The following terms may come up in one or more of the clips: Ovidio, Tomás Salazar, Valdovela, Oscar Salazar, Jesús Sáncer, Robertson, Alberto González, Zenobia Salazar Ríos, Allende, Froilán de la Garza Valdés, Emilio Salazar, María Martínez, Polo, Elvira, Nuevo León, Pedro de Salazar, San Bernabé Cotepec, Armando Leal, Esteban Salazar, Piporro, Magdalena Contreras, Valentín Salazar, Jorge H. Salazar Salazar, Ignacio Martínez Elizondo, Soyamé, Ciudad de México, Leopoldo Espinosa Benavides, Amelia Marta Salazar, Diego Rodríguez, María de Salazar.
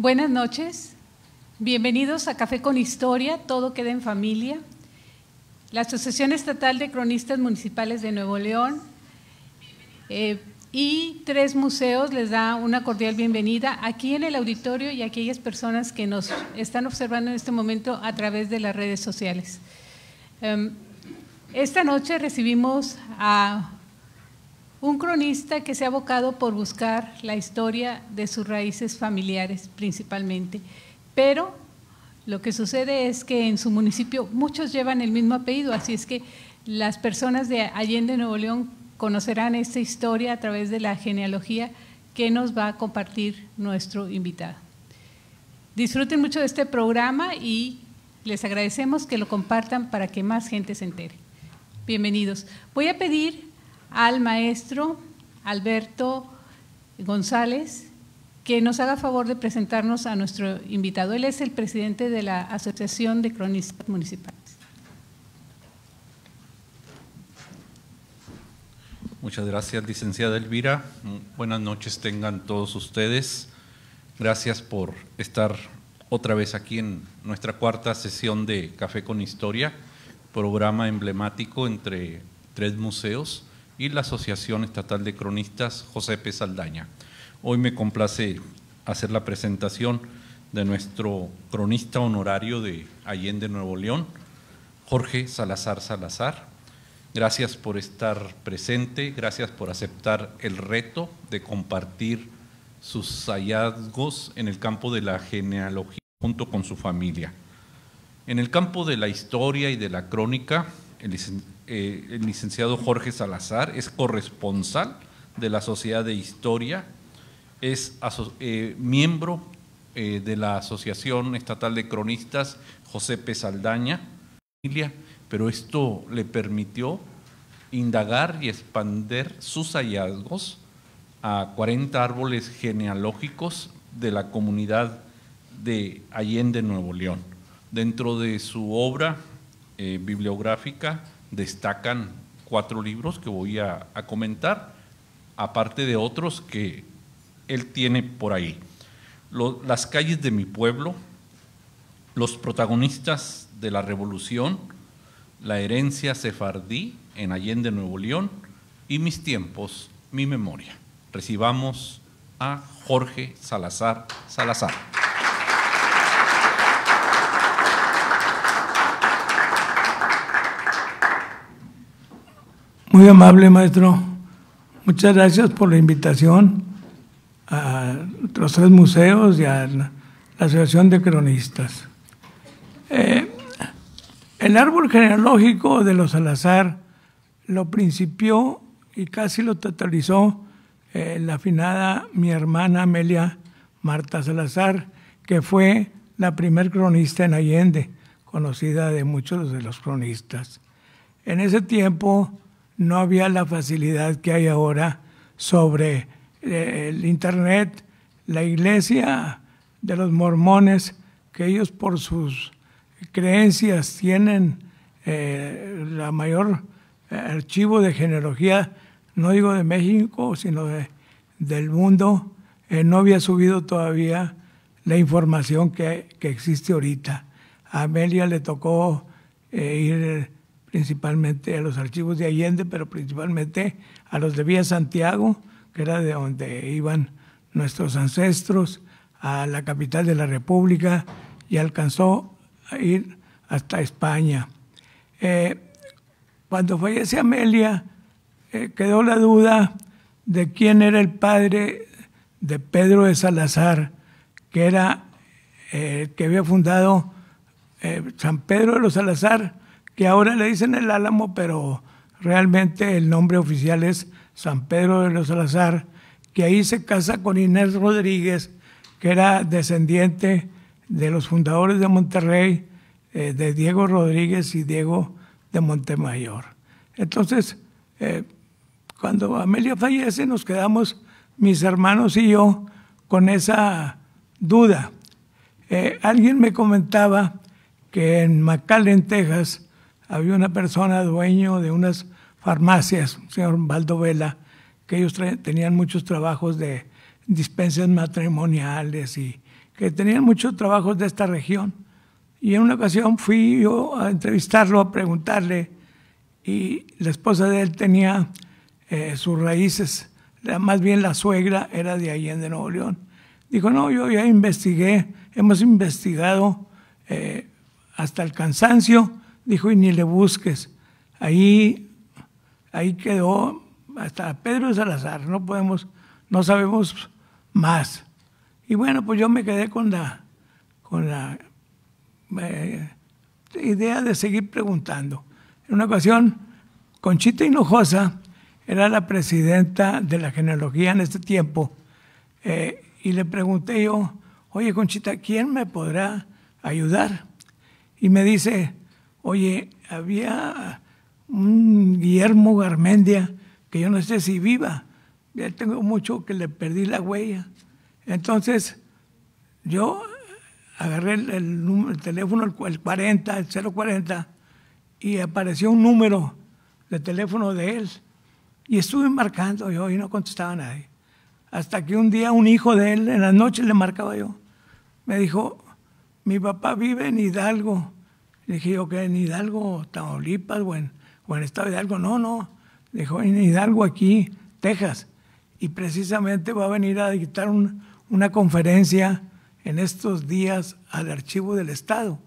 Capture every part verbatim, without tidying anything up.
Buenas noches, bienvenidos a Café con Historia, todo queda en familia. La Asociación Estatal de Cronistas Municipales de Nuevo León eh, y tres museos les da una cordial bienvenida aquí en el auditorio y a aquellas personas que nos están observando en este momento a través de las redes sociales. Um, esta noche recibimos a un cronista que se ha abocado por buscar la historia de sus raíces familiares principalmente, pero lo que sucede es que en su municipio muchos llevan el mismo apellido, así es que las personas de Allende, Nuevo León, conocerán esta historia a través de la genealogía que nos va a compartir nuestro invitado. Disfruten mucho de este programa y les agradecemos que lo compartan para que más gente se entere. Bienvenidos. Voy a pedir al maestro Alberto González que nos haga favor de presentarnos a nuestro invitado. Él es el presidente de la Asociación de Cronistas Municipales. Muchas gracias, licenciada Elvira. Buenas noches tengan todos ustedes. Gracias por estar otra vez aquí en nuestra cuarta sesión de Café con Historia, programa emblemático entre tres museos y la Asociación Estatal de Cronistas José P. Saldaña. Hoy me complace hacer la presentación de nuestro cronista honorario de Allende, Nuevo León, Jorge Salazar Salazar. Gracias por estar presente, gracias por aceptar el reto de compartir sus hallazgos en el campo de la genealogía junto con su familia. En el campo de la historia y de la crónica, el Eh, el licenciado Jorge Salazar es corresponsal de la Sociedad de Historia, es aso eh, miembro eh, de la Asociación Estatal de Cronistas José P. Saldaña, pero esto le permitió indagar y expandir sus hallazgos a cuarenta árboles genealógicos de la comunidad de Allende, Nuevo León. Dentro de su obra eh, bibliográfica destacan cuatro libros que voy a, a comentar, aparte de otros que él tiene por ahí. Lo, las calles de mi pueblo, los protagonistas de la revolución, la herencia sefardí en Allende, Nuevo León, y mis tiempos, mi memoria. Recibamos a Jorge Salazar Salazar. Muy amable, maestro. Muchas gracias por la invitación a los tres museos y a la Asociación de Cronistas. Eh, el árbol genealógico de los Salazar lo principió y casi lo totalizó eh, la afinada mi hermana Amelia Marta Salazar, que fue la primer cronista en Allende, conocida de muchos de los cronistas. En ese tiempo no había la facilidad que hay ahora sobre eh, el Internet. La iglesia de los mormones, que ellos por sus creencias tienen eh, la mayor archivo de genealogía, no digo de México, sino de, del mundo, eh, no había subido todavía la información que, que existe ahorita. A Amelia le tocó eh, ir principalmente a los archivos de Allende, pero principalmente a los de Villa Santiago, que era de donde iban nuestros ancestros, a la capital de la República, y alcanzó a ir hasta España. Eh, cuando fallece Amelia, eh, quedó la duda de quién era el padre de Pedro de Salazar, que era eh, el que había fundado eh, San Pedro de los Salazar, que ahora le dicen el Álamo, pero realmente el nombre oficial es San Pedro de los Salazar, que ahí se casa con Inés Rodríguez, que era descendiente de los fundadores de Monterrey, eh, de Diego Rodríguez y Diego de Montemayor. Entonces, eh, cuando Amelia fallece, nos quedamos mis hermanos y yo con esa duda. Eh, alguien me comentaba que en McAllen, Texas, había una persona dueño de unas farmacias, un señor Valdovela, que ellos tenían muchos trabajos de dispensas matrimoniales y que tenían muchos trabajos de esta región. Y en una ocasión fui yo a entrevistarlo, a preguntarle, y la esposa de él tenía eh, sus raíces, la, más bien la suegra era de Allende, Nuevo León. Dijo, no, yo ya investigué, hemos investigado eh, hasta el cansancio, dijo, y ni le busques. Ahí, ahí quedó hasta Pedro de Salazar, no podemos, no sabemos más. Y bueno, pues yo me quedé con la, con la eh, idea de seguir preguntando. En una ocasión, Conchita Hinojosa era la presidenta de la genealogía en este tiempo, eh, y le pregunté yo, oye Conchita, ¿quién me podrá ayudar? Y me dice, oye, había un Guillermo Garmendia, que yo no sé si viva, ya tengo mucho que le perdí la huella. Entonces, yo agarré el, el, el teléfono, el cuarenta, el cero cuarenta, y apareció un número de teléfono de él, y estuve marcando yo, y no contestaba a nadie. Hasta que un día un hijo de él, en las noches le marcaba yo, me dijo, mi papá vive en Hidalgo. Le dije yo, ¿qué? ¿En Hidalgo, Tamaulipas, o en, o en el estado de Hidalgo? No, no. Dijo, en Hidalgo, aquí, Texas. Y precisamente va a venir a dictar un, una conferencia en estos días al Archivo del Estado.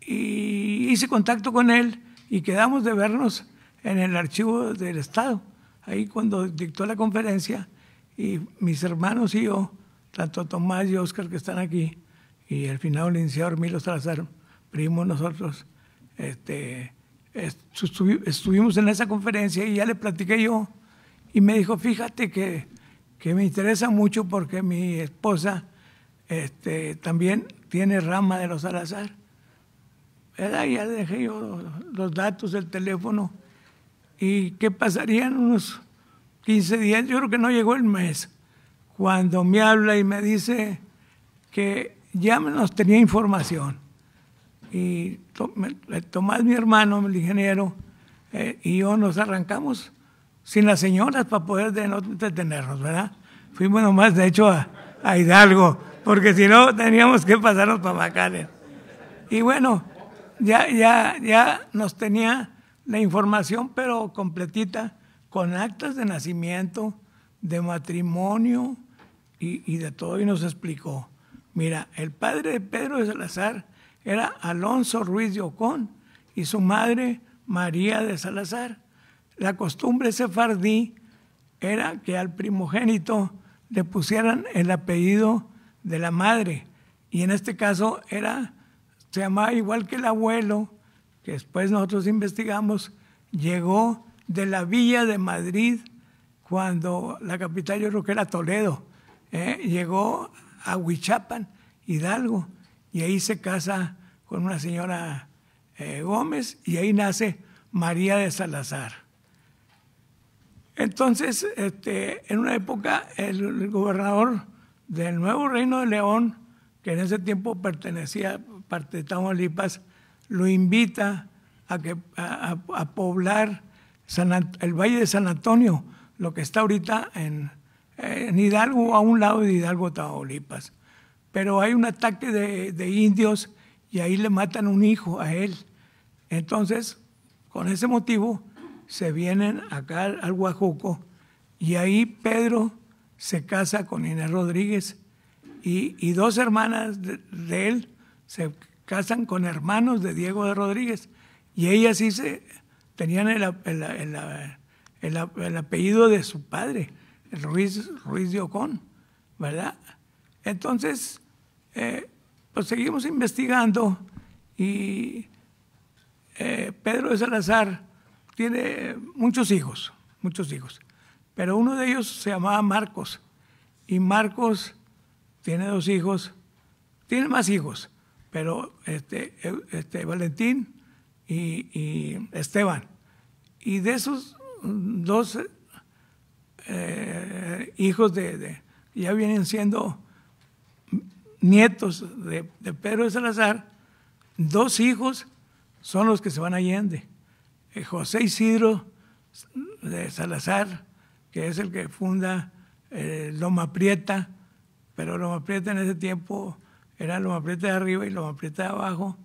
Y hice contacto con él y quedamos de vernos en el Archivo del Estado, ahí cuando dictó la conferencia. Y mis hermanos y yo, tanto Tomás y Oscar que están aquí, y al final el licenciado Milos Salazar, primo, nosotros este, estu estuvimos en esa conferencia y ya le platiqué yo. Y me dijo, fíjate que, que me interesa mucho porque mi esposa este, también tiene rama de los Salazar. Era, ya le dejé yo los datos del teléfono. ¿Y qué pasarían unos quince días? Yo creo que no llegó el mes. Cuando me habla y me dice que ya nos tenía información. Y Tomás, mi hermano, el ingeniero, eh, y yo nos arrancamos sin las señoras para poder de no detenernos, ¿verdad? Fuimos nomás, de hecho, a, a Hidalgo, porque si no teníamos que pasarnos para Macales. Y bueno, ya, ya, ya nos tenía la información, pero completita, con actas de nacimiento, de matrimonio y, y de todo, y nos explicó. Mira, el padre de Pedro de Salazar era Alonso Ruiz de Ocón y su madre María de Salazar. La costumbre sefardí era que al primogénito le pusieran el apellido de la madre, y en este caso era, se llamaba igual que el abuelo, que después nosotros investigamos, llegó de la villa de Madrid, cuando la capital yo creo que era Toledo, eh, llegó a Huichapan, Hidalgo, y ahí se casa con una señora eh, Gómez, y ahí nace María de Salazar. Entonces, este, en una época, el, el gobernador del Nuevo Reino de León, que en ese tiempo pertenecía a parte de Tamaulipas, lo invita a, que, a, a poblar San, el Valle de San Antonio, lo que está ahorita en, en Hidalgo, a un lado de Hidalgo, Tamaulipas. Pero hay un ataque de, de indios y ahí le matan un hijo a él. Entonces, con ese motivo, se vienen acá al Guajuco, y ahí Pedro se casa con Inés Rodríguez, y, y dos hermanas de, de él se casan con hermanos de Diego de Rodríguez, y ellas sí se, tenían el, el, el, el, el apellido de su padre, el Ruiz, Ruiz de Ocón, ¿verdad? Entonces, eh, pues seguimos investigando, y eh, Pedro de Salazar tiene muchos hijos, muchos hijos, pero uno de ellos se llamaba Marcos, y Marcos tiene dos hijos, tiene más hijos, pero este, este, Valentín y, y Esteban. Y de esos dos eh, hijos de, de, ya vienen siendo nietos de, de Pedro de Salazar, dos hijos son los que se van a Allende. José Isidro de Salazar, que es el que funda eh, Loma Prieta, pero los aprietes en ese tiempo eran los aprietes de arriba y los aprietes de abajo,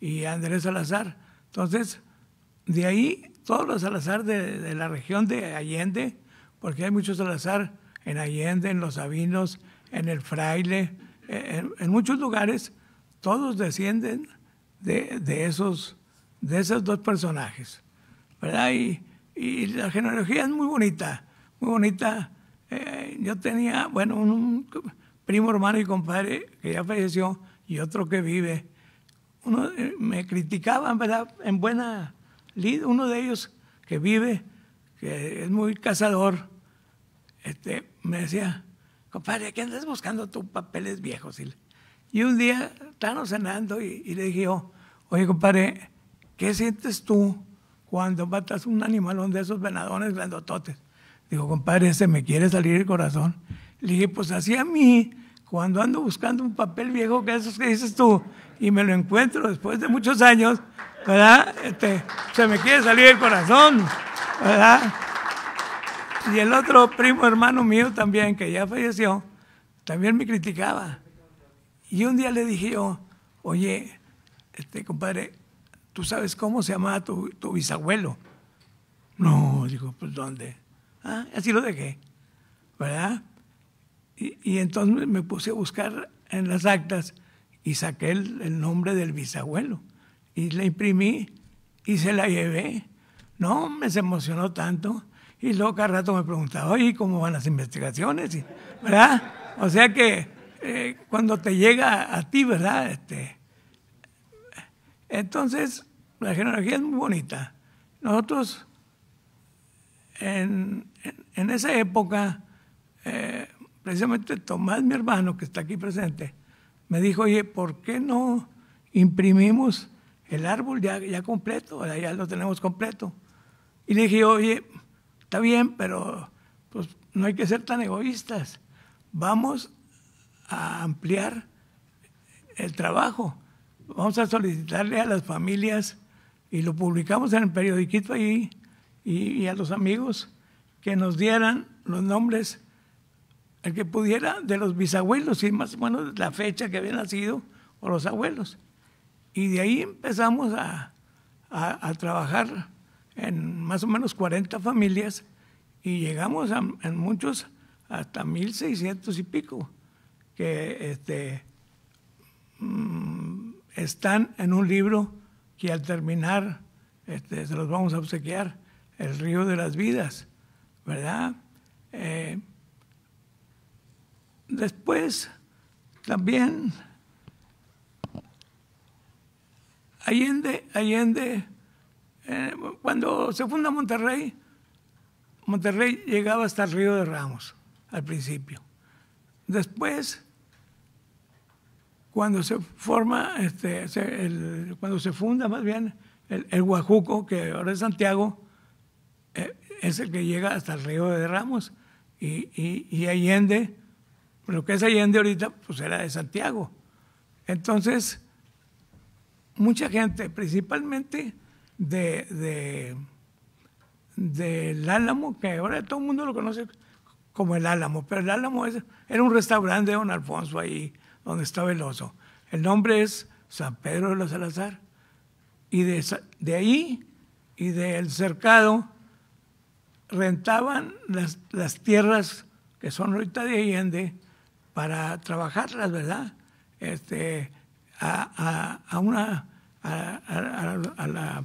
y Andrés Salazar. Entonces, de ahí todos los Salazar de, de la región de Allende, porque hay muchos Salazar en Allende, en Los Sabinos, en El Fraile, en, en muchos lugares, todos descienden de, de, esos, de esos dos personajes, ¿verdad? Y, y la genealogía es muy bonita, muy bonita. Eh, yo tenía, bueno, un, un primo, hermano y compadre que ya falleció y otro que vive. Uno, eh, me criticaban, ¿verdad? En buena lid, uno de ellos que vive, que es muy cazador, este, me decía, compadre, ¿qué andas buscando tú papeles viejos? Y, y un día estábamos cenando y, y le dije yo, oye, compadre, ¿qué sientes tú cuando matas un animalón de esos venadones grandototes? Digo, compadre, se me quiere salir el corazón. Le dije, pues así a mí, cuando ando buscando un papel viejo, que esos que dices tú, y me lo encuentro después de muchos años, ¿verdad? Este, se me quiere salir el corazón, ¿verdad? Y el otro primo hermano mío también, que ya falleció, también me criticaba. Y un día le dije yo, oye, este, compadre, ¿tú sabes cómo se llamaba tu, tu bisabuelo? No, digo, pues ¿dónde? Ah, así lo dejé, ¿verdad? Y, y entonces me puse a buscar en las actas y saqué el, el nombre del bisabuelo y la imprimí y se la llevé. No, me se emocionó tanto y luego cada rato me preguntaba, oye, ¿cómo van las investigaciones? Y, ¿verdad? O sea que eh, cuando te llega a ti, ¿verdad? Este, entonces, la genealogía es muy bonita. Nosotros, en, en, en esa época, eh, precisamente Tomás, mi hermano, que está aquí presente, me dijo, oye, ¿por qué no imprimimos el árbol ya, ya completo? Ya lo tenemos completo. Y le dije, oye, está bien, pero pues, no hay que ser tan egoístas. Vamos a ampliar el trabajo. Vamos a solicitarle a las familias, y lo publicamos en el periodiquito ahí, y, y a los amigos, que nos dieran los nombres, el que pudiera, de los bisabuelos, y más o menos la fecha que habían nacido, o los abuelos. Y de ahí empezamos a, a, a trabajar en más o menos cuarenta familias, y llegamos a, en muchos hasta mil seiscientos y pico, que este, mmm, están en un libro que al terminar este, se los vamos a obsequiar, El Río de las Vidas, ¿verdad? Eh, después también Allende, Allende eh, cuando se funda Monterrey, Monterrey llegaba hasta el Río de Ramos al principio. Después, cuando se forma, este, se, el, cuando se funda más bien el, el Guajuco, que ahora es Santiago, eh, es el que llega hasta el Río de Ramos, y, y, y Allende, lo que es Allende ahorita, pues era de Santiago. Entonces, mucha gente, principalmente de, de, del Álamo, que ahora todo el mundo lo conoce como el Álamo, pero el Álamo es, era un restaurante de don Alfonso ahí, donde estaba el oso. El nombre es San Pedro de Salazar. Y de, de ahí y del cercado rentaban las, las tierras que son ahorita de Allende para trabajarlas, ¿verdad? Este, a, a, a una a, a, a, la,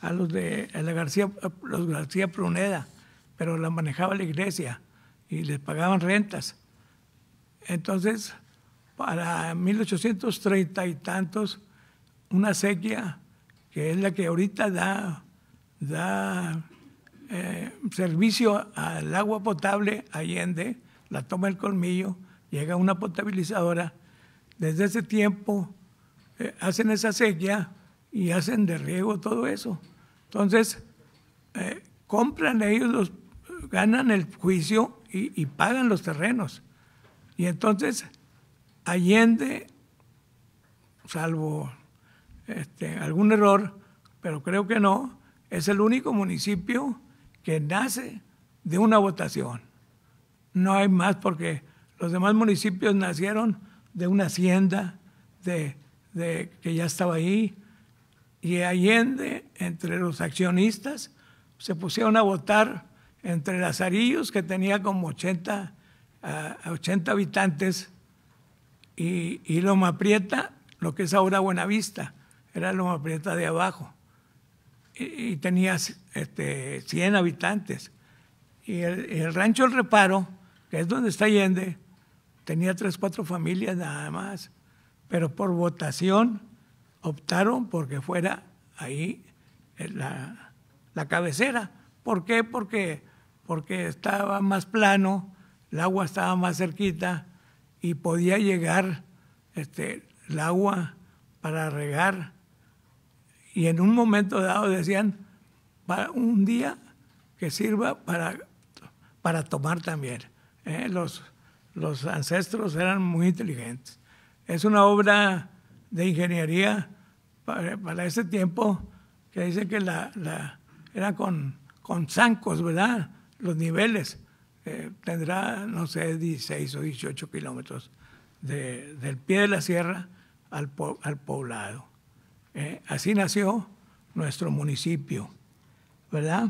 a los de a la García, los García Pruneda, pero la manejaba la iglesia y les pagaban rentas. Entonces, para mil ochocientos treinta y tantos, una sequía que es la que ahorita da, da eh, servicio al agua potable Allende, la toma el Colmillo, llega una potabilizadora. Desde ese tiempo eh, hacen esa sequía y hacen de riego todo eso. Entonces, eh, compran ellos, los, ganan el juicio y, y pagan los terrenos. Y entonces, Allende, salvo este, algún error, pero creo que no, es el único municipio que nace de una votación. No hay más, porque Los demás municipios nacieron de una hacienda de, de, que ya estaba ahí, y Allende, entre los accionistas, se pusieron a votar entre Lazarillos, que tenía como ochenta, uh, ochenta habitantes, y, y Loma Prieta, lo que es ahora Buenavista, era Loma Prieta de abajo, y, y tenía este, cien habitantes. Y el, el Rancho El Reparo, que es donde está Allende, tenía tres, cuatro familias nada más, pero por votación optaron porque fuera ahí la, la cabecera. ¿Por qué? Porque, porque estaba más plano, el agua estaba más cerquita y podía llegar este, el agua para regar. Y en un momento dado decían, para un día que sirva para, para tomar también. ¿Eh? Los, los ancestros eran muy inteligentes. Es una obra de ingeniería para, para ese tiempo, que dice que la, la, era con, con zancos, ¿verdad? Los niveles. Eh, tendrá, no sé, dieciséis o dieciocho kilómetros de, del pie de la sierra al, po, al poblado. Eh, así nació nuestro municipio, ¿verdad?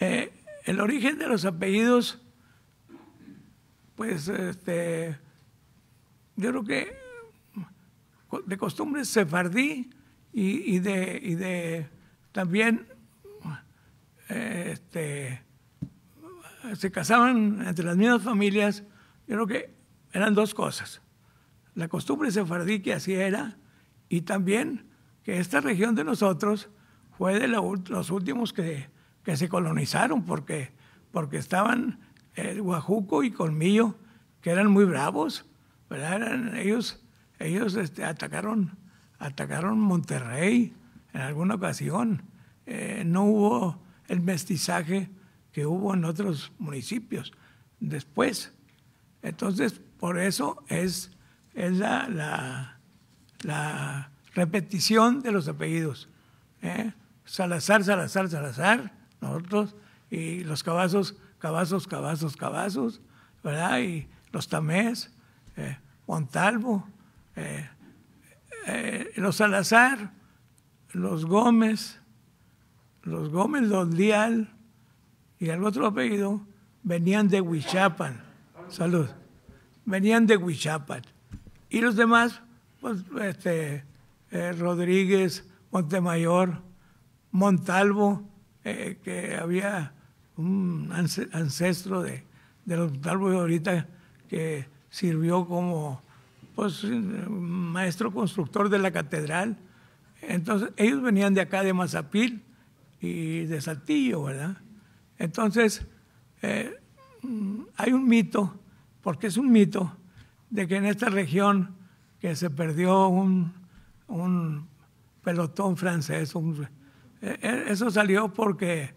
Eh, el origen de los apellidos, pues, este, yo creo que de costumbres sefardí y, y, de, y de también eh, este, se casaban entre las mismas familias. Yo creo que eran dos cosas: la costumbre sefardí, que así era, y también que esta región de nosotros fue de la, los últimos que, que se colonizaron, porque, porque estaban el Guajuco y Colmillo, que eran muy bravos, ¿verdad? Eran, ellos ellos este, atacaron, atacaron Monterrey en alguna ocasión. Eh, no hubo el mestizaje que hubo en otros municipios después. Entonces, por eso es, es la, la, la repetición de los apellidos. ¿Eh? Salazar, Salazar, Salazar, nosotros, y los Cavazos, Cavazos, Cavazos, Cavazos, ¿verdad? Y los Tamés, eh, Montalvo, eh, eh, los Salazar, los Gómez, los Gómez, los Leal y el otro apellido venían de Huichapan. Salud. Venían de Huichapan. Y los demás, pues, este, eh, Rodríguez, Montemayor, Montalvo, eh, que había un ancestro de, de los Montalvo ahorita, que sirvió como, pues, maestro constructor de la catedral. Entonces, ellos venían de acá, de Mazapil y de Saltillo, ¿verdad? Entonces, eh, hay un mito, porque es un mito, de que en esta región que se perdió un, un pelotón francés, un, eh, eso salió porque...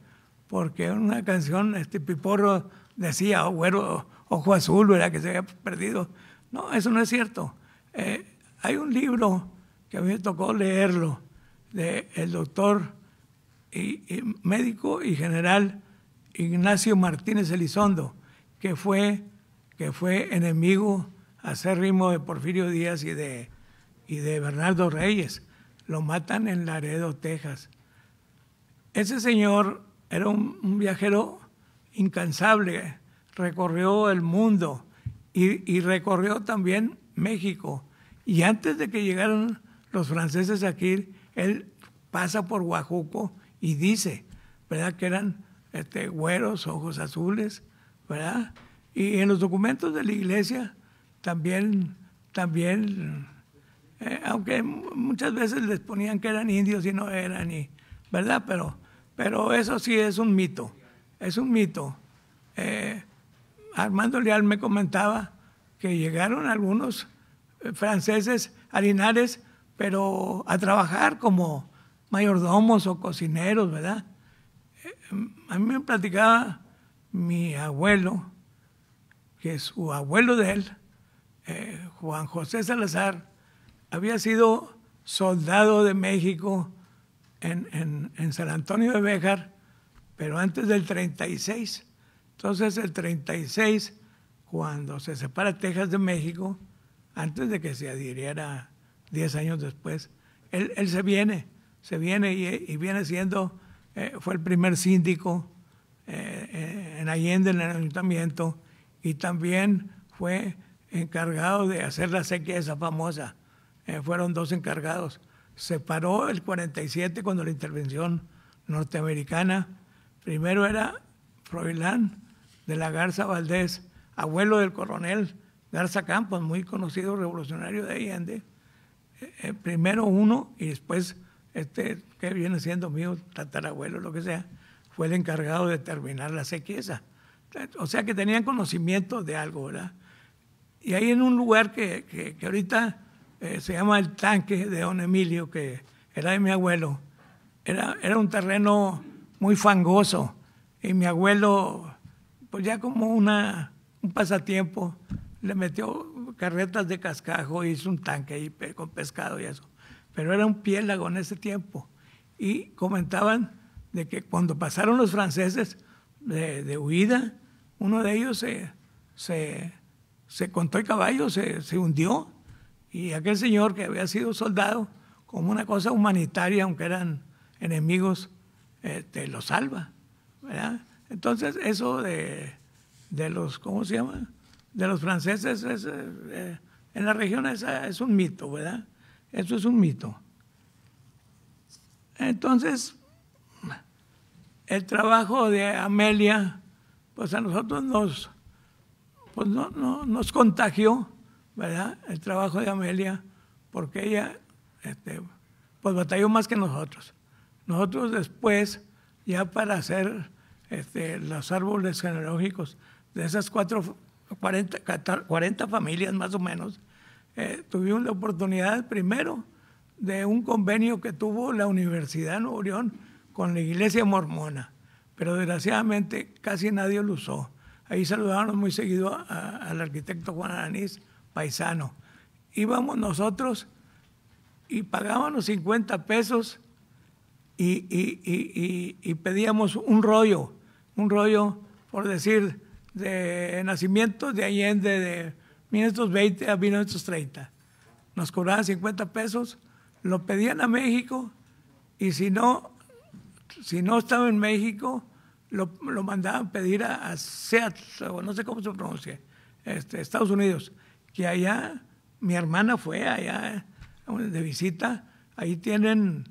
porque una canción, este Piporro decía, oh, güero, ojo azul, ¿verdad?, que se había perdido. No, eso no es cierto. Eh, hay un libro que a mí me tocó leerlo, de el doctor y, y médico y general Ignacio Martínez Elizondo, que fue, que fue enemigo acérrimo de Porfirio Díaz y de, y de Bernardo Reyes. Lo matan en Laredo, Texas. Ese señor era un, un viajero incansable, recorrió el mundo y, y recorrió también México. Y antes de que llegaran los franceses aquí, él pasa por Guajuco y dice, ¿verdad?, que eran este, güeros, ojos azules, ¿verdad? Y en los documentos de la iglesia también, también eh, aunque muchas veces les ponían que eran indios y no eran, y, ¿verdad? Pero... Pero eso sí es un mito, es un mito. Eh, Armando Leal me comentaba que llegaron algunos franceses a Linares, pero a trabajar como mayordomos o cocineros, ¿verdad? Eh, a mí me platicaba mi abuelo, que su abuelo de él, eh, Juan José Salazar, había sido soldado de México, En, en, en San Antonio de Béjar, pero antes del treinta y seis. Entonces, el treinta y seis, cuando se separa Texas de México, antes de que se adhiriera diez años después, él, él se viene, se viene y, y viene siendo, eh, fue el primer síndico eh, en Allende, en el ayuntamiento, y también fue encargado de hacer la sequía esa famosa. Eh, fueron dos encargados. Se paró el cuarenta y siete cuando la intervención norteamericana. Primero era Froilán de la Garza Valdés, abuelo del coronel Garza Campos, muy conocido revolucionario de Allende. Eh, primero uno y después, este que viene siendo mío, tatarabuelo, lo que sea, fue el encargado de terminar la sequía. O sea que tenían conocimiento de algo, ¿verdad? Y ahí en un lugar que, que, que ahorita eh, se llama El Tanque de don Emilio, que era de mi abuelo, era, era un terreno muy fangoso, y mi abuelo, pues ya como una, un pasatiempo, le metió carretas de cascajo, hizo un tanque ahí con pescado y eso, pero era un piélago en ese tiempo. Y comentaban de que cuando pasaron los franceses de, de huida, uno de ellos se... se se contó el caballo, se, se hundió, y aquel señor que había sido soldado, como una cosa humanitaria, aunque eran enemigos, este, lo salva, ¿verdad? Entonces eso de, de los, ¿cómo se llama? De los franceses es, eh, en la región esa es un mito, ¿verdad? Eso es un mito. Entonces, el trabajo de Amelia, pues a nosotros nos... pues no, no, nos contagió, ¿verdad?, el trabajo de Amelia, porque ella este, pues batalló más que nosotros. Nosotros después, ya para hacer este, los árboles genealógicos de esas cuatro, cuarenta, cuarenta familias más o menos, eh, tuvimos la oportunidad primero de un convenio que tuvo la Universidad de Nuevo León con la Iglesia Mormona, pero desgraciadamente casi nadie lo usó. Ahí saludábamos muy seguido a, a, al arquitecto Juan Aranís, paisano. Íbamos nosotros y pagábamos cincuenta pesos y, y, y, y, y pedíamos un rollo, un rollo, por decir, de nacimientos de Allende de mil novecientos veinte a mil novecientos treinta. Nos cobraban cincuenta pesos, lo pedían a México y si no, si no estaba en México, Lo, lo mandaban pedir a, a Seattle, o no sé cómo se pronuncia, este, Estados Unidos, que allá, mi hermana fue allá de visita, ahí tienen,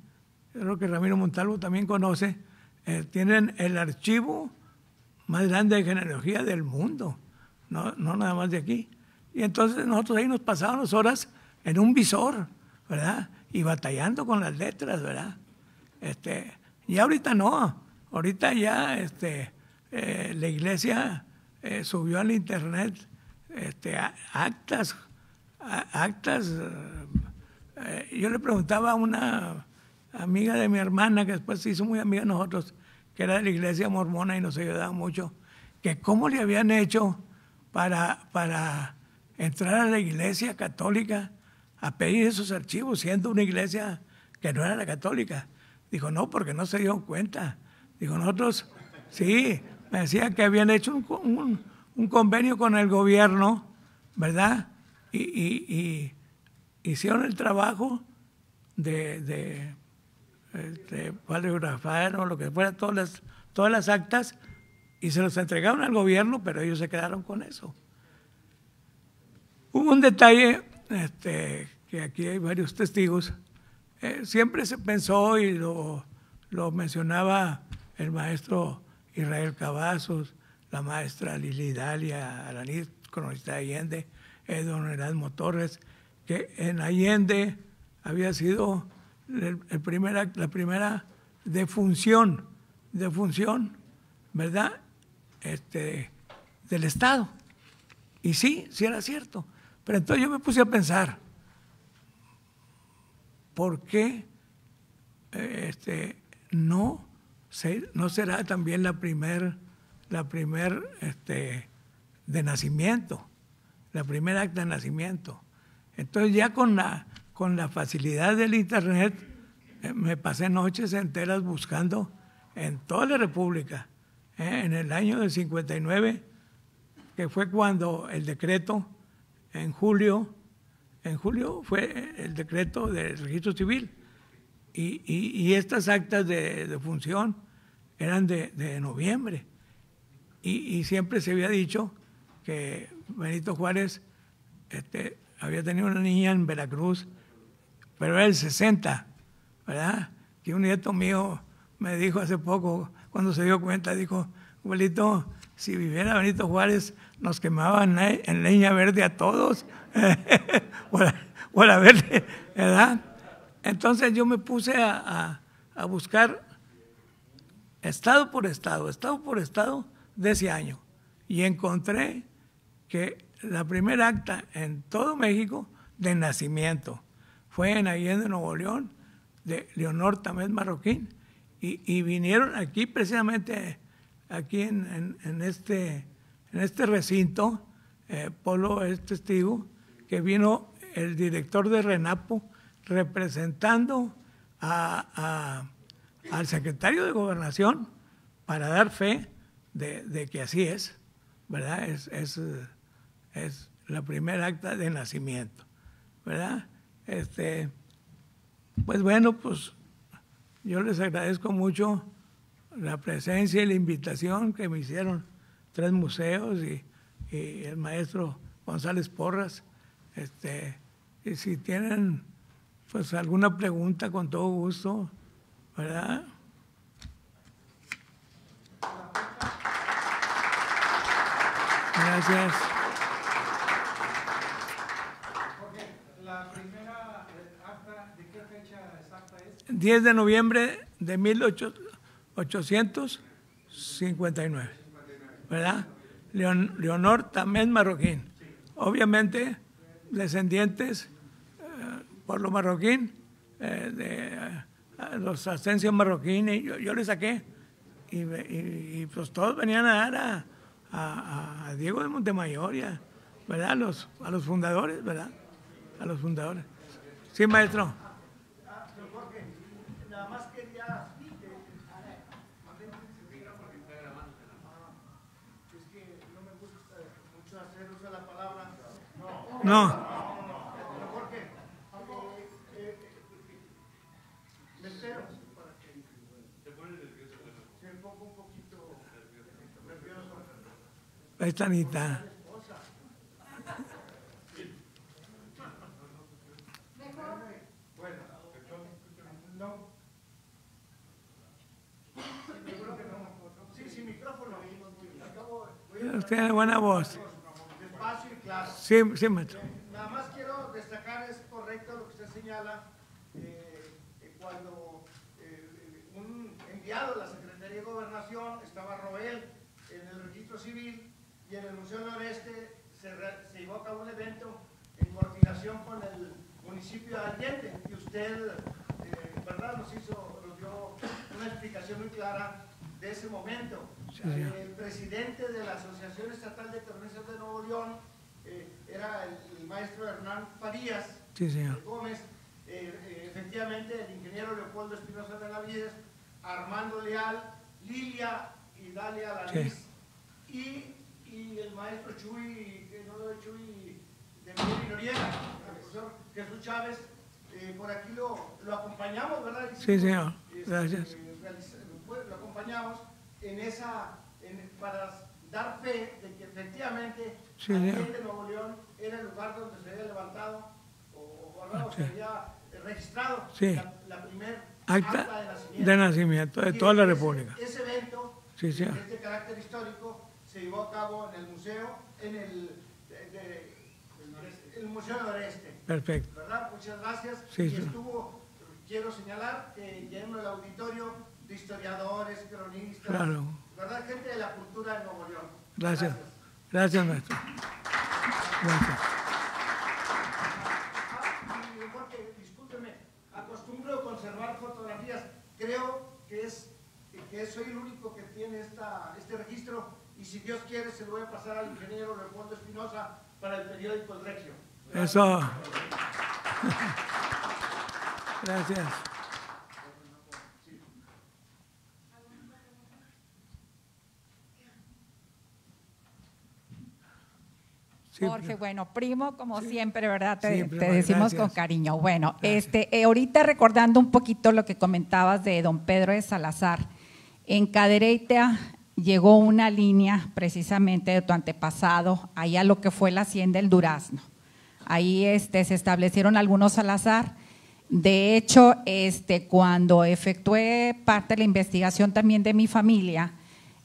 creo que Ramiro Montalvo también conoce, eh, tienen el archivo más grande de genealogía del mundo, no, no nada más de aquí. Y entonces nosotros ahí nos pasábamos horas en un visor, ¿verdad? Y batallando con las letras, ¿verdad? Este, y ahorita no. Ahorita ya este, eh, la iglesia eh, subió al internet este, actas, actas. Eh, yo le preguntaba a una amiga de mi hermana, que después se hizo muy amiga de nosotros, que era de la iglesia mormona y nos ayudaba mucho, que cómo le habían hecho para, para entrar a la iglesia católica a pedir esos archivos, siendo una iglesia que no era la católica. Dijo, no, porque no se dio cuenta. Digo, nosotros, sí, me decía que habían hecho un, un, un convenio con el gobierno, ¿verdad? Y, y, y hicieron el trabajo de, de, de paleografar o lo que fuera, todas las, todas las actas, y se los entregaron al gobierno, pero ellos se quedaron con eso. Hubo un detalle, este, que aquí hay varios testigos, eh, siempre se pensó y lo, lo mencionaba el maestro Israel Cavazos, la maestra Lili Dalia Aranís, cronista de Allende, eh, don Erasmo Torres, que en Allende había sido el, el primera, la primera defunción, defunción, ¿verdad?, este, del Estado. Y sí, sí era cierto. Pero entonces yo me puse a pensar, ¿por qué eh, este, no... ¿no será también la primer, la primer este, de nacimiento, la primer acta de nacimiento? Entonces ya con la, con la facilidad del internet eh, me pasé noches enteras buscando en toda la república. Eh, en el año del cincuenta y nueve, que fue cuando el decreto en julio, en julio fue el decreto del registro civil, y, y, y estas actas de, de función eran de, de noviembre, y, y siempre se había dicho que Benito Juárez este, había tenido una niña en Veracruz, pero era el sesenta, ¿verdad? Que un nieto mío me dijo hace poco, cuando se dio cuenta, dijo, abuelito, si viviera Benito Juárez, nos quemaban en leña verde a todos, o, la, o la verde, ¿verdad? Entonces yo me puse a, a, a buscar estado por estado, estado por estado de ese año, y encontré que la primera acta en todo México de nacimiento fue en Allende, Nuevo León, de Leonor Tamés Marroquín, y, y vinieron aquí precisamente, aquí en, en, en, este, en este recinto, eh, Polo es testigo, que vino el director de RENAPO representando a, a, al secretario de Gobernación para dar fe de, de que así es, ¿verdad? Es, es, es la primera acta de nacimiento, ¿verdad? Este, pues bueno, pues yo les agradezco mucho la presencia y la invitación que me hicieron tres museos y, y el maestro González Porras. Este, y si tienen pues alguna pregunta, con todo gusto, ¿verdad? Gracias. diez de noviembre de mil ochocientos cincuenta y nueve, ¿verdad? Leon, Leonor Tamés Marroquín, obviamente descendientes eh, por los marroquín, eh, de eh, los ascensos marroquines, yo, yo les saqué, y, y, y pues todos venían a dar a, a, a Diego de Montemayor, y a, ¿verdad? Los, a los fundadores, ¿verdad? A los fundadores. Sí, maestro. No. No, Jorge, me espero para que se pone nervioso. Se enfoca un poquito nervioso. Ahí está Anita. Sí, sin micrófono. Usted tiene buena voz. Sí, sí, maestro. Nada más quiero destacar, es correcto lo que usted señala, eh, eh, cuando eh, un enviado de la Secretaría de Gobernación, estaba Roel en el registro civil, y en el Museo Noreste se, se llevó a cabo un evento en coordinación con el municipio de Allende, y usted, eh, ¿verdad?, nos hizo, nos dio una explicación muy clara de ese momento. Sí, eh, el presidente de la Asociación Estatal de Cronistas de Nuevo León, Eh, era el, el maestro Hernán Farías, sí, señor. Gómez, eh, eh, efectivamente el ingeniero Leopoldo Espinosa Benavides, Armando Leal, Lilia y Dalia Alaniz, sí. y, y el maestro Chuy, eh, no, Chuy de Miguel y Noriega, el profesor Jesús Chávez, eh, por aquí lo, lo acompañamos, ¿verdad? Sí, sí, señor, gracias. Eh, lo, lo acompañamos en esa, en, para dar fe de que efectivamente sí, Allende, Nuevo León, era el lugar donde se había levantado o, o, ¿no? sí. se había registrado sí. la, la primera acta, acta de nacimiento de, nacimiento, de toda la ese, República. Ese evento, sí, sí. de carácter histórico, se llevó a cabo en el museo, en el, de, de, el Museo Noreste. Perfecto. ¿Verdad? Muchas gracias. Sí, y estuvo, sí. quiero señalar, que lleno el auditorio de historiadores, cronistas, claro. ¿verdad? Gente de la cultura de Nuevo León. Gracias. Gracias. Gracias, maestro. Gracias. Ah, Jorge, discúlpeme, acostumbro conservar fotografías. Creo que, es, que soy el único que tiene esta, este registro, y si Dios quiere se lo voy a pasar al ingeniero Leopoldo Espinosa para el periódico El Regio. Gracias. Eso. Gracias. Siempre. Jorge, bueno, primo, como sí. siempre, ¿verdad? Te, siempre, te decimos gracias. Con cariño. Bueno, gracias. este, eh, ahorita recordando un poquito lo que comentabas de don Pedro de Salazar, en Cadereyta llegó una línea precisamente de tu antepasado, allá lo que fue la hacienda El Durazno. Ahí este, se establecieron algunos Salazar. De hecho, este, cuando efectué parte de la investigación también de mi familia,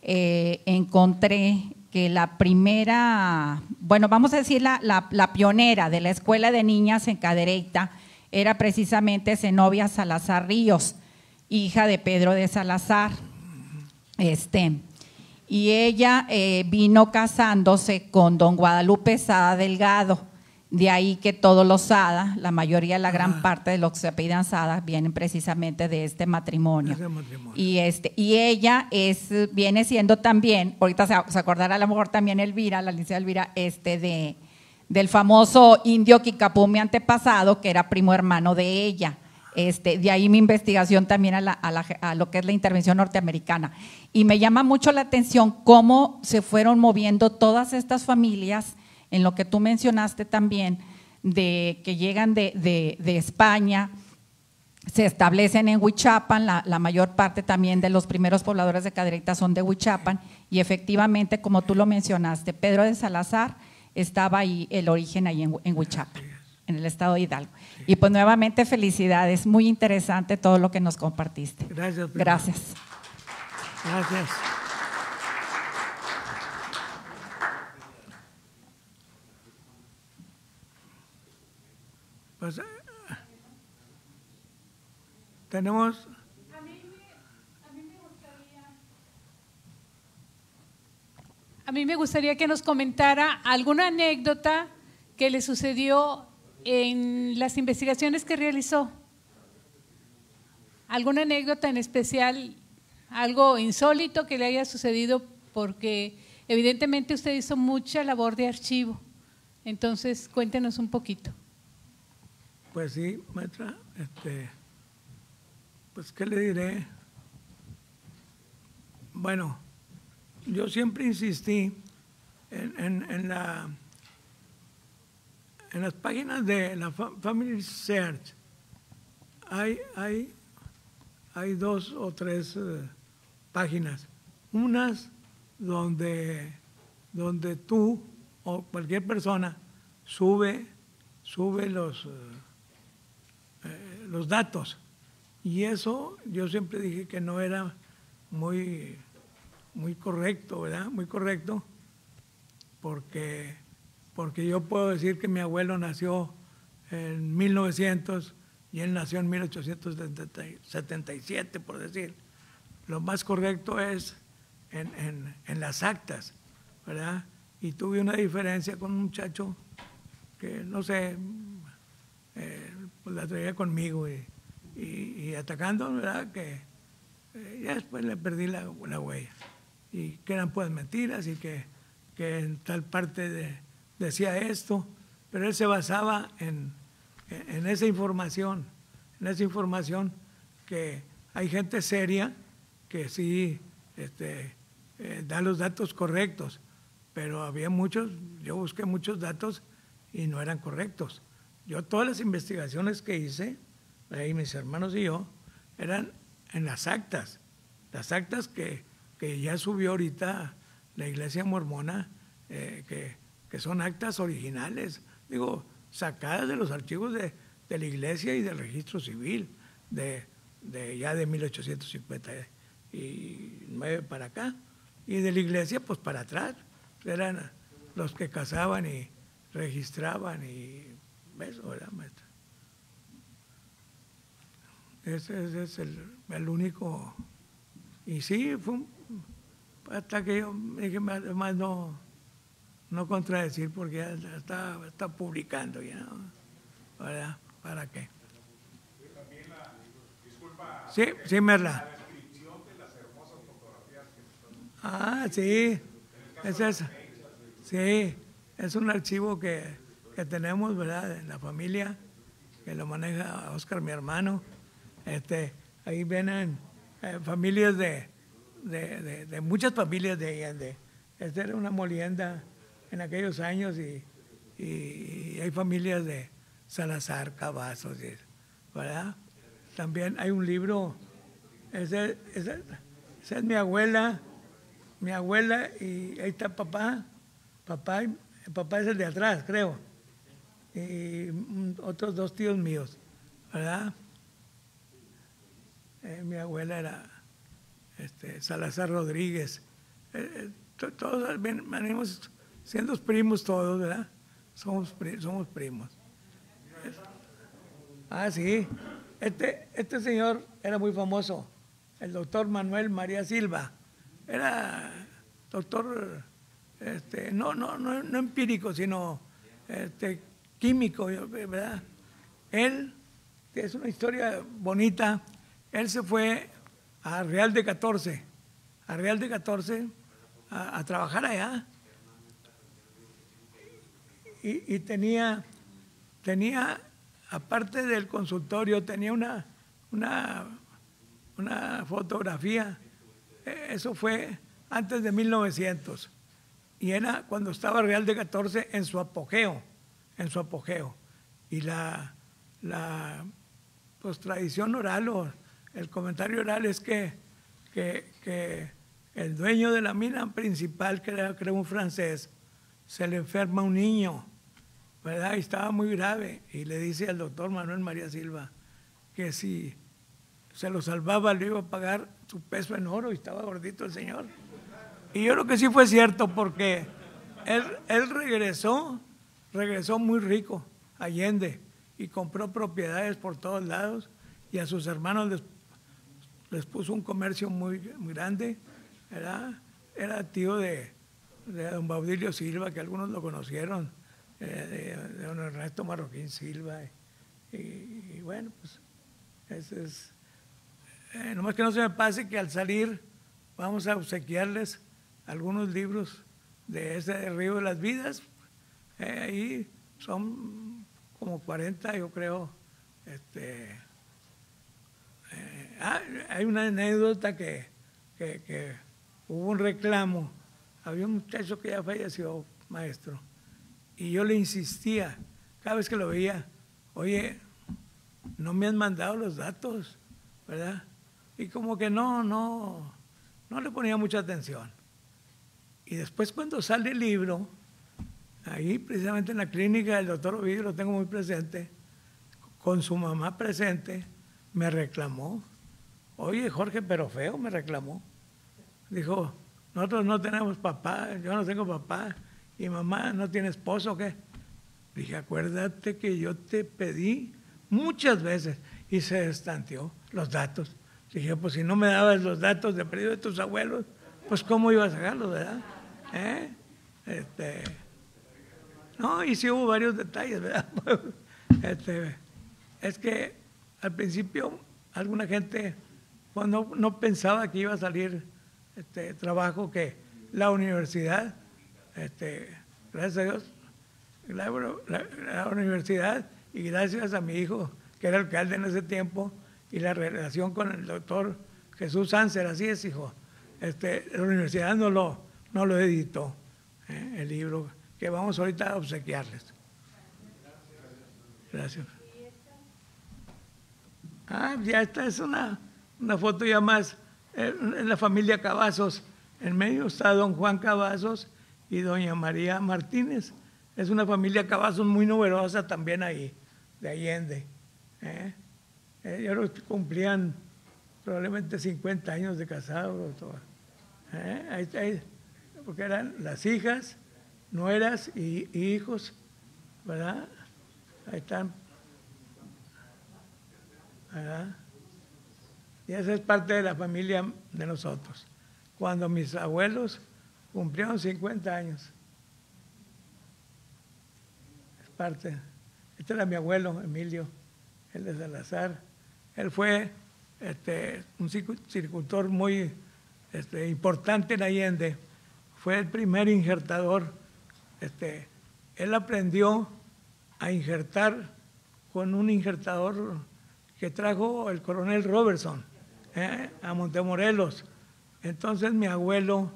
eh, encontré… que la primera, bueno, vamos a decir la, la, la pionera de la escuela de niñas en Cadereyta era precisamente Zenobia Salazar Ríos, hija de Pedro de Salazar. Este, y ella eh, vino casándose con don Guadalupe Sada Delgado, de ahí que todos los Sada, la mayoría, la gran ah. parte de los que se apellidan Sada vienen precisamente de este matrimonio. Ese matrimonio. Y, este, y ella es, viene siendo también, ahorita se, se acordará a lo mejor también Elvira, la licenciada Elvira, este de, del famoso indio Kikapú, mi antepasado, que era primo hermano de ella. Este, de ahí mi investigación también a, la, a, la, a lo que es la intervención norteamericana. Y me llama mucho la atención cómo se fueron moviendo todas estas familias en lo que tú mencionaste también, de que llegan de, de, de España, se establecen en Huichapan, la, la mayor parte también de los primeros pobladores de Cadereyta son de Huichapan, y efectivamente, como tú lo mencionaste, Pedro de Salazar estaba ahí, el origen ahí en, en Huichapan, en el estado de Hidalgo. Y pues nuevamente felicidades, muy interesante todo lo que nos compartiste. Gracias. Pedro. Gracias. Gracias. Pues, tenemos… A mí, me, a, mí me gustaría, a mí me gustaría que nos comentara alguna anécdota que le sucedió en las investigaciones que realizó. Alguna anécdota en especial, algo insólito que le haya sucedido, porque evidentemente usted hizo mucha labor de archivo. Entonces, cuéntenos un poquito. Pues sí, maestra, este, pues qué le diré. Bueno, yo siempre insistí en, en, en, la, en las páginas de la Family Search. Hay, hay, hay dos o tres eh, páginas. Unas donde, donde tú o cualquier persona sube, sube los… Eh, los datos, y eso yo siempre dije que no era muy, muy correcto, ¿verdad? Muy correcto, porque, porque yo puedo decir que mi abuelo nació en mil novecientos y él nació en mil ochocientos setenta y siete, por decir. Lo más correcto es en, en, en las actas, ¿verdad? Y tuve una diferencia con un muchacho que, no sé, eh, pues la traía conmigo y, y, y atacando, ¿verdad? Que eh, ya después le perdí la, la huella. Y que eran pues mentiras y que, que en tal parte de, decía esto, pero él se basaba en, en esa información, en esa información que hay gente seria que sí este, eh, da los datos correctos, pero había muchos, yo busqué muchos datos y no eran correctos. Yo todas las investigaciones que hice, ahí mis hermanos y yo, eran en las actas, las actas que, que ya subió ahorita la Iglesia Mormona, eh, que, que son actas originales, digo, sacadas de los archivos de, de la Iglesia y del Registro Civil, de, de ya de mil ochocientos cincuenta y nueve para acá, y de la Iglesia pues para atrás, eran los que cazaban y registraban y… Eso, ¿verdad, maestra? Ese, ese es el, el único. Y sí, fue un, hasta que yo dije, además no, no contradecir porque ya está, está publicando ya, ¿verdad? ¿Para qué? También la, disculpa, sí, sí, Merla. La descripción de las hermosas fotografías que son. Ah, sí, es eso. Sí, es un archivo que… que tenemos, ¿verdad?, en la familia, que lo maneja Oscar, mi hermano. Este, ahí vienen eh, familias de, de, de, de muchas familias de Allende. Esta era una molienda en aquellos años y, y hay familias de Salazar, Cavazos, ¿verdad? También hay un libro, esa, esa, esa es mi abuela, mi abuela, y ahí está papá, papá, el papá es el de atrás, creo, y otros dos tíos míos, ¿verdad? Eh, mi abuela era este, Salazar Rodríguez, eh, eh, todos ven, venimos siendo primos todos, ¿verdad? Somos, pri somos primos. Es, ah, sí. Este, este señor era muy famoso, el doctor Manuel María Silva. Era doctor, este, no, no, no, no empírico, sino este, químico, ¿verdad? Él, que es una historia bonita, él se fue a Real de catorce, a Real de catorce, a, a trabajar allá. Y, y tenía, tenía, aparte del consultorio, tenía una, una, una fotografía. Eso fue antes de mil novecientos. Y era cuando estaba Real de catorce en su apogeo, en su apogeo. Y la, la pues, tradición oral o el comentario oral es que, que, que el dueño de la mina principal, que era, que era un francés, se le enferma un niño, ¿verdad? Y estaba muy grave, y le dice al doctor Manuel María Silva que si se lo salvaba le iba a pagar su peso en oro, y estaba gordito el señor. Y yo creo que sí fue cierto, porque él, él regresó, regresó muy rico, Allende, y compró propiedades por todos lados, y a sus hermanos les, les puso un comercio muy, muy grande, ¿verdad? Era tío de, de don Baudilio Silva, que algunos lo conocieron, eh, de, de don Ernesto Marroquín Silva, y, y, y bueno, pues, eso es, eh, nomás que no se me pase que al salir vamos a obsequiarles algunos libros de ese Río de las Vidas, eh, ahí son como cuarenta, yo creo, este, eh, ah, hay una anécdota que, que, que hubo un reclamo. Había un muchacho que ya falleció, maestro, y yo le insistía, cada vez que lo veía, oye, no me han mandado los datos, ¿verdad? Y como que no, no, no le ponía mucha atención. Y después cuando sale el libro, ahí precisamente en la clínica del doctor Ovidio, lo tengo muy presente, con su mamá presente, me reclamó. Oye, Jorge, pero feo, me reclamó. Dijo, nosotros no tenemos papá, yo no tengo papá, y mamá no tiene esposo, ¿qué? Dije, acuérdate que yo te pedí muchas veces, y se estanteó los datos. Dije, pues si no me dabas los datos de pedido de tus abuelos, pues ¿cómo ibas a sacarlos, verdad? ¿Eh? Este, no, y sí hubo varios detalles, ¿verdad? Este, es que al principio alguna gente cuando no pensaba que iba a salir este trabajo, que la universidad, este, gracias a Dios, la, la, la universidad, y gracias a mi hijo, que era alcalde en ese tiempo, y la relación con el doctor Jesús Sáncer, así es, hijo, este, la universidad no lo, no lo editó, eh, el libro que vamos ahorita a obsequiarles. Gracias. Ah, ya esta es una, una foto ya más. En la familia Cavazos, en medio está don Juan Cavazos y doña María Martínez. Es una familia Cavazos muy numerosa también ahí, de Allende. ¿Eh? Ellos cumplían probablemente cincuenta años de casados. ¿Eh? Ahí está, ahí, porque eran las hijas, nueras y, y hijos, ¿verdad? Ahí están. ¿Verdad? Y esa es parte de la familia de nosotros. Cuando mis abuelos cumplieron cincuenta años. Es parte. Este era mi abuelo, Emilio, el de Salazar. Él fue este, un circuitor muy este, importante en Allende. Fue el primer injertador. Este, él aprendió a injertar con un injertador que trajo el coronel Robertson. Eh, a Montemorelos. Entonces mi abuelo,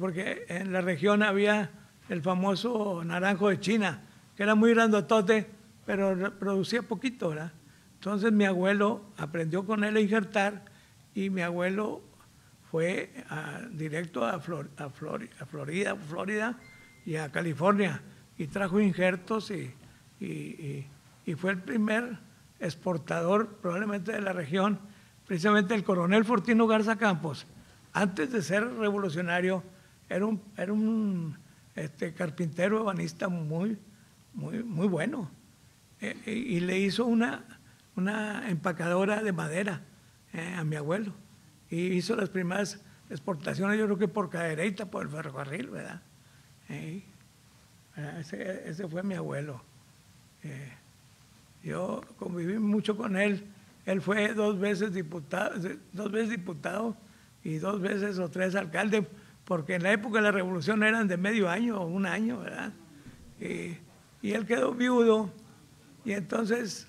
porque en la región había el famoso naranjo de China, que era muy grandotote, pero producía poquito, ¿verdad? Entonces mi abuelo aprendió con él a injertar y mi abuelo fue a, directo a, Flor, a, Flor, a Florida, Florida y a California y trajo injertos y, y, y, y fue el primer exportador probablemente de la región, precisamente el coronel Fortino Garza Campos. Antes de ser revolucionario, era un, era un este, carpintero ebanista muy, muy, muy bueno eh, y, y le hizo una, una empacadora de madera eh, a mi abuelo. Y hizo las primeras exportaciones, yo creo que por Cadereyta, por el ferrocarril, ¿verdad? Eh, ese, ese fue mi abuelo. Eh, yo conviví mucho con él. Él fue dos veces diputado, dos veces diputado y dos veces o tres alcalde, porque en la época de la revolución eran de medio año o un año, ¿verdad? Y, y él quedó viudo y entonces,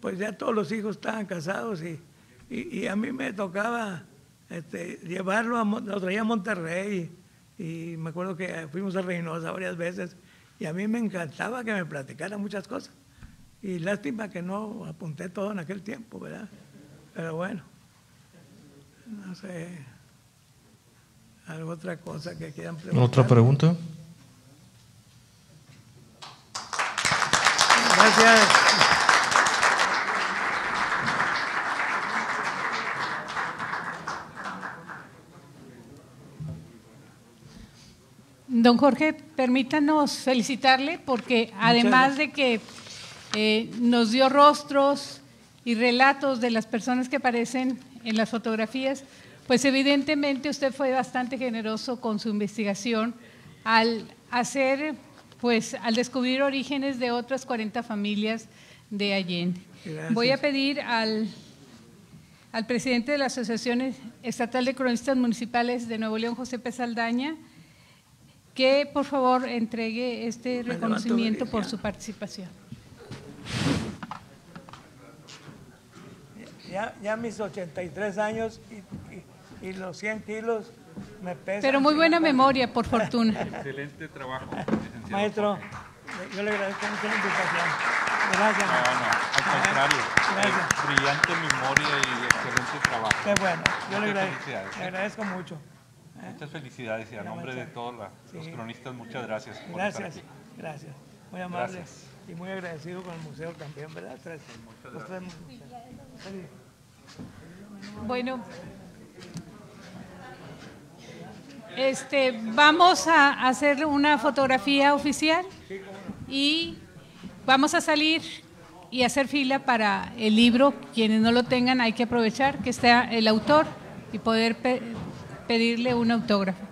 pues ya todos los hijos estaban casados y Y, y a mí me tocaba este, llevarlo, a, lo traía a Monterrey y, y me acuerdo que fuimos a Reynosa varias veces y a mí me encantaba que me platicara muchas cosas. Y lástima que no apunté todo en aquel tiempo, ¿verdad? Pero bueno, no sé, ¿alguna otra cosa que quieran preguntar? ¿Otra pregunta? Gracias. Don Jorge, permítanos felicitarle porque además de que eh, nos dio rostros y relatos de las personas que aparecen en las fotografías, pues evidentemente usted fue bastante generoso con su investigación al hacer, pues al descubrir orígenes de otras cuarenta familias de Allende. Gracias. Voy a pedir al, al presidente de la Asociación Estatal de Cronistas Municipales de Nuevo León, José P. Saldaña, que por favor entregue este reconocimiento por su participación. Ya, ya mis ochenta y tres años y, y, y los cien kilos me pesan. Pero muy buena memoria, por fortuna. Excelente trabajo, licenciado. Maestro, yo le agradezco mucho la invitación. Gracias. No, no, al contrario. Gracias. Brillante memoria y excelente trabajo. Qué bueno, yo le agradezco, le agradezco mucho. Muchas felicidades y a nombre de todos los cronistas, muchas gracias por estar aquí. Gracias, muy amable y muy agradecido con el museo también, ¿verdad? Bueno, este, vamos a hacer una fotografía oficial y vamos a salir y hacer fila para el libro. Quienes no lo tengan hay que aprovechar que está el autor y poder pedirle un autógrafo.